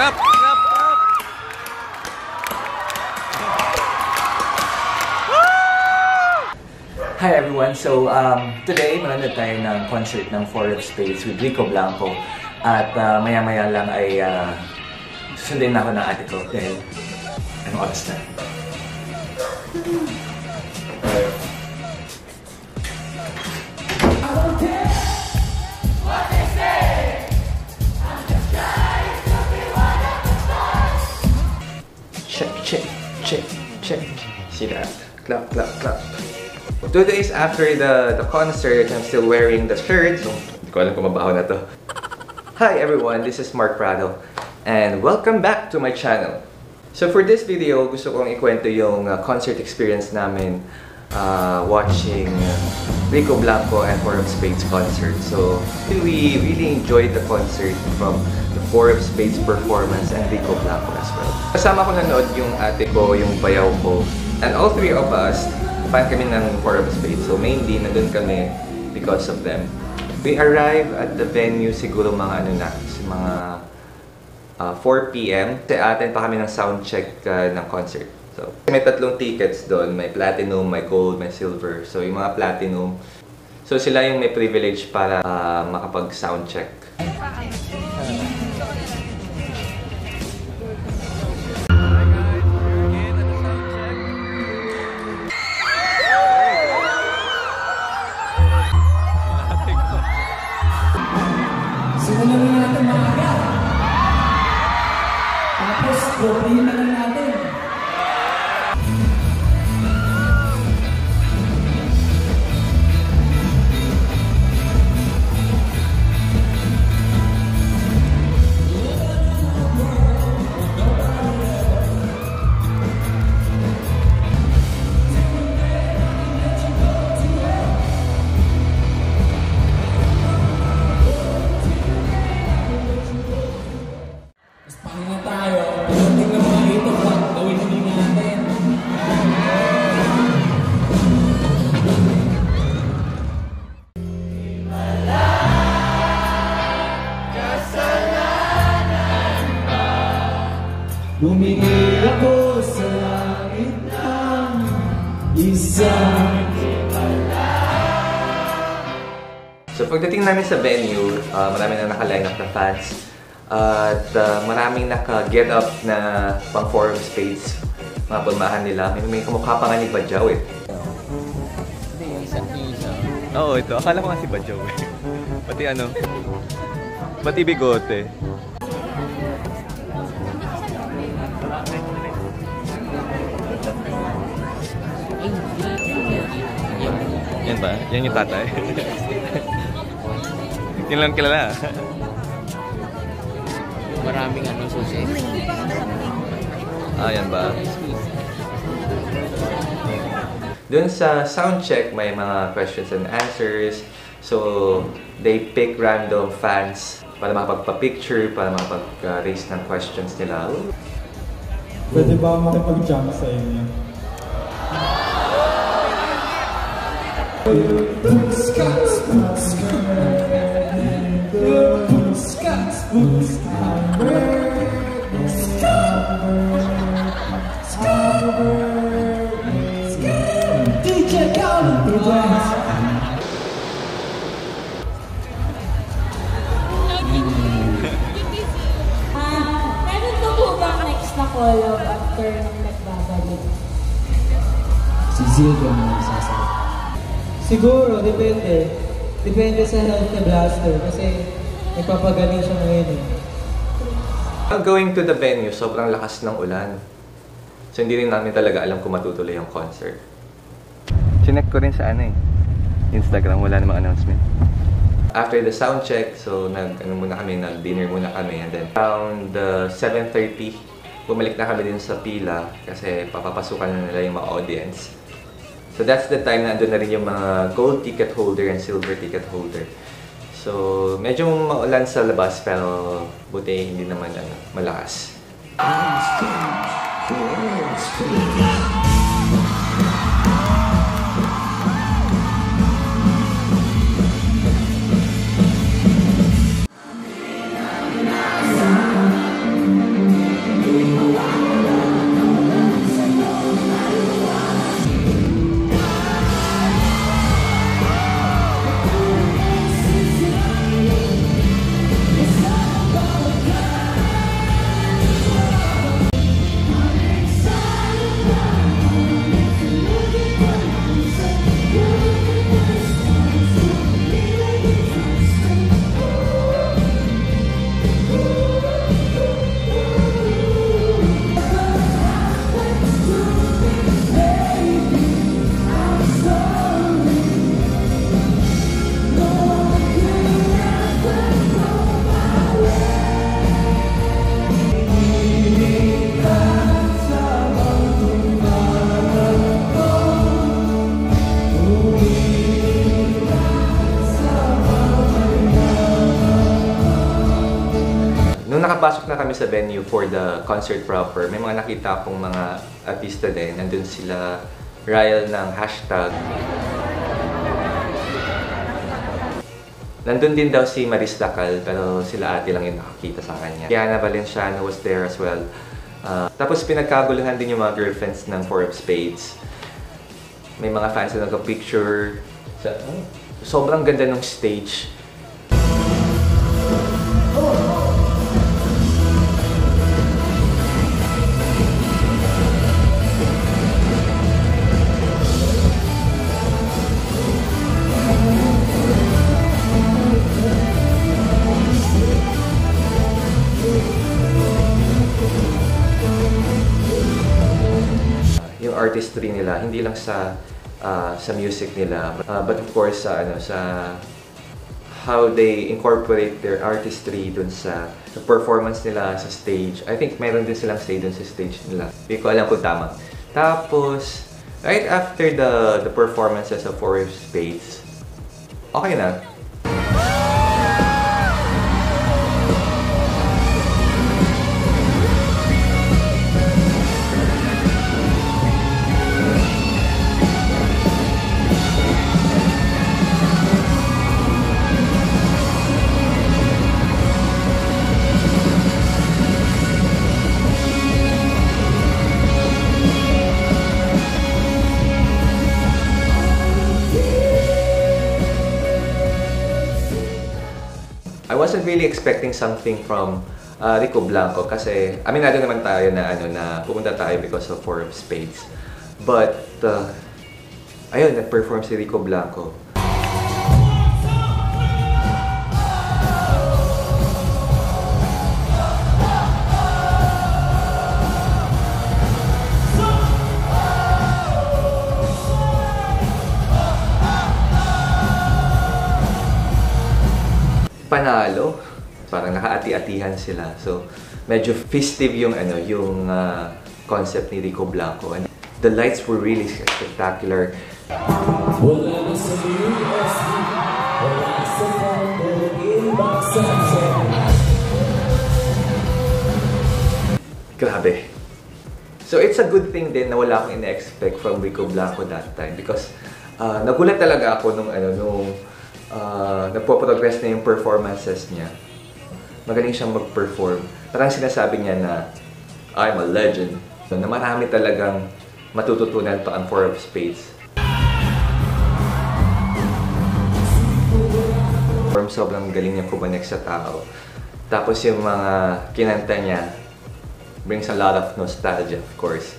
Clap, clap, clap. Hi everyone. So today mananood tayo ng concert ng IV of Spades with Rico Blanco. At maya-maya lang ay susundin na ako ng ate ko dahil anong oras na? Check, check, check. See that? Clap, clap, clap. 2 days after the concert, I'm still wearing the shirt. So, hindi ko alam kung mabaho na to. Hi everyone, this is Mark Prado, and welcome back to my channel. So for this video, gusto kong ikwento yung concert experience namin watching Rico Blanco and IV of Spades concert. So we really enjoyed the concert from IV of Spades performance and Rico Blanco as well. Kasama ko nanood yung ate ko, yung bayaw ko, and all three of us, fan kami ng IV of Spades. So mainly, nandun kami because of them. We arrived at the venue siguro mga mga 4 p.m. Attend pa kami ng sound check ng concert. So may 3 tickets doon. May platinum, may gold, may silver. So yung mga platinum, so sila yung may privilege para makapag sound check. Bumigil ako sa langit ng isang himala. So pagdating namin sa venue, marami na naka-line up na fans. At maraming naka-get up na pang IV of Spades. Mga bulmahan nila. May kamukha pa nga ni Badjao eh. Oo, ito. Akala ko nga si Badjao eh. Pati ano? Pati bigote. Yan ba? Yan yung tatay. Yan lang kilala. Maraming ano susi. Ah, yan ba? Doon sa soundcheck, may mga questions and answers. So, they pick random fans para makapagpa-picture, para makapag-raise ng questions nila. Pwede ba makipag-jam sa inyo? Siguro, depende. Depende sa health ni Blaster kasi nagpapagaling siya ngayon eh. Going to the venue, sobrang lakas ng ulan. So hindi rin namin talaga alam kung matutuloy yung concert. Chinek ko rin sa ano eh. Instagram, wala namang announcement. After the sound check, so nag-dinner muna kami. And then around 7:30, bumalik na kami din sa pila kasi papapasukan na nila yung mga audience. So that's the time na andun na rin yung mga gold ticket holder and silver ticket holder. So medyo maulan sa labas pero buti hindi naman ano, malakas. nakapasok na kami sa venue for the concert proper, may mga nakita akong mga artista din. Nandun sila Ryle ng hashtag. Nandun din daw si Maris Racal, pero sila ate lang yung nakakita sa kanya. Diana Valenciano was there as well. Tapos pinagkaguluhan din yung mga girlfriends ng IV of Spades. May mga fans na nagka-picture. Sobrang ganda ng stage. Artistry nila, hindi lang sa music nila, but of course sa how they incorporate their artistry dun sa performance nila sa stage. I think meron din silang say dun sa stage nila. Hindi ko alam kung tama. Tapos, right after the performances of IV of Spades, okay na. I wasn't really expecting something from Rico Blanco kasi aminado naman tayo na pumunta tayo because of IV of Spades. But ayun, nag-perform si Rico Blanco. Panalo, parang nakaati-atihan sila. So, medyo festive yung concept ni Rico Blanco. And the lights were really spectacular. Grabe. So, it's a good thing din na wala akong in-expect from Rico Blanco that time because nagulat talaga ako nung nagpo-progress na yung performances niya. Magaling siyang mag-perform. Parang sinasabi niya na I'm a legend. So, na marami talagang matututunan to ang IV of Spades. Sobrang galing niya kumanek sa tao. Tapos yung mga kinanta niya brings a lot of nostalgia, of course.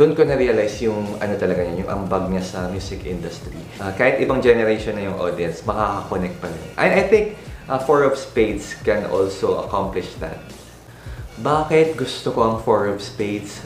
Doon ko na-realize yung talaga niya, yung ambag niya sa music industry. Kahit ibang generation na yung audience, makaka-connect pa rin. And I think IV of Spades can also accomplish that. Bakit gusto ko ang IV of Spades?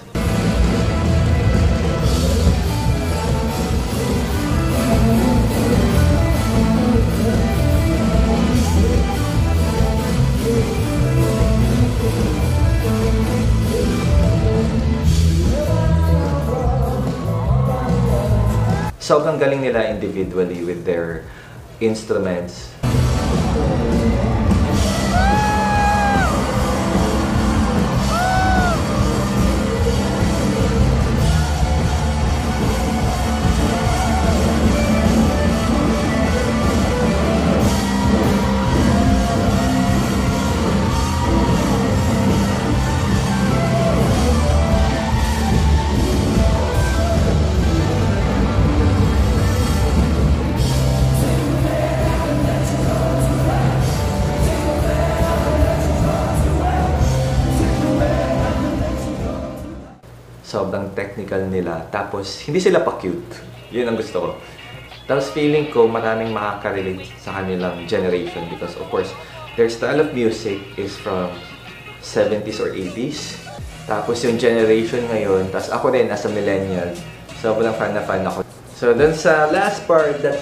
Sobrang galing nila individually with their instruments. Sobrang technical nila, tapos hindi sila pa cute. Yun ang gusto ko. Tapos feeling ko maraming makaka-relate sa kanilang generation because of course, their style of music is from 70s or 80s. Tapos yung generation ngayon, tapos ako rin as a millennial, sobrang fan ako. So dun sa last part, that's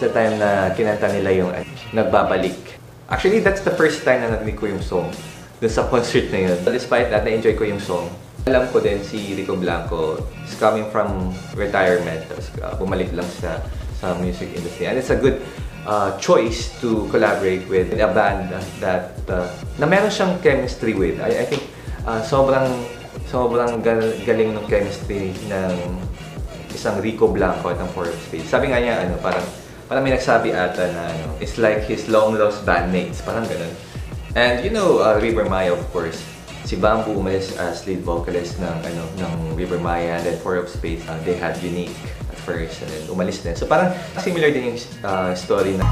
the time na kinanta nila yung Nagbabalik. Actually, that's the first time na narinig ko yung song dun sa concert na yun. But despite that, na-enjoy ko yung song. Alam ko din si Rico Blanco is coming from retirement, tapos bumalik lang siya sa music industry. And it's a good choice to collaborate with a band that na meron siyang chemistry with. I think sobrang galing ng chemistry ng isang Rico Blanco at ng IV of Spades. Sabi nga niya, ano, parang may nagsabi ata na ano, it's like his long-lost bandmates, parang ganun. And you know, Rivermaya of course. Si Bampu umalis as lead vocalist ng Rivermaya, then IV of Spades, they had Unique at first, and then umalis din. So parang similar din yung story na...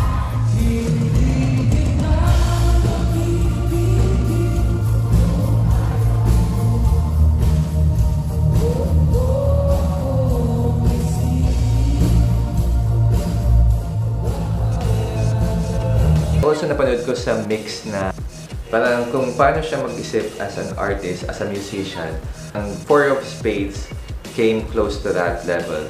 Also, napanood ko sa mix na parang kung paano siya mag-isip as an artist, as a musician. Ang IV of Spades came close to that level.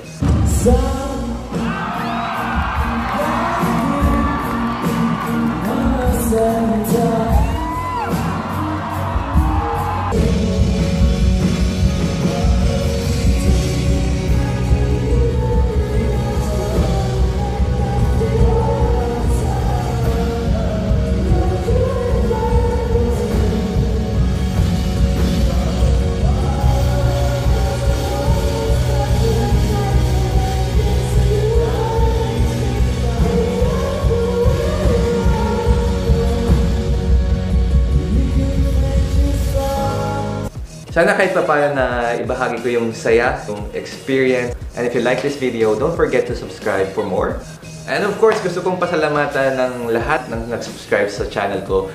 Sana kahit paano na ibahagi ko yung saya, yung experience. And if you like this video, don't forget to subscribe for more. And of course, gusto kong pasalamatan ng lahat ng nag-subscribe sa channel ko.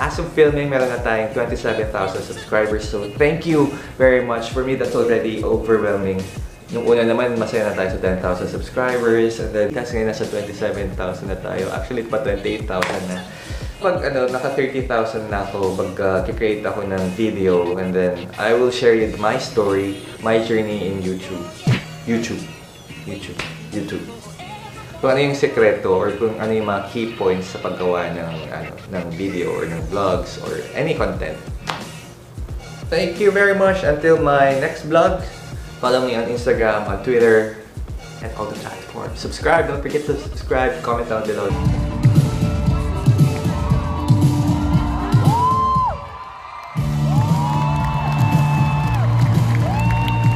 As of filming, meron na tayong 27,000 subscribers. So thank you very much. For me, that's already overwhelming. Nung una naman, masaya na tayo sa 10,000 subscribers. And then, kasi ngayon nasa 27,000 na tayo. Actually, pa 28,000 na. Pag naka 30,000 na ako, kikreate ako ng video, and then I will share you my story, my journey in YouTube. Kung ano yung sekreto or kung ano yung mga key points sa paggawa ng video or ng vlogs or any content. Thank you very much. Until my next vlog, follow me on Instagram, on Twitter, and all the platforms. Subscribe, don't forget to subscribe, comment down below.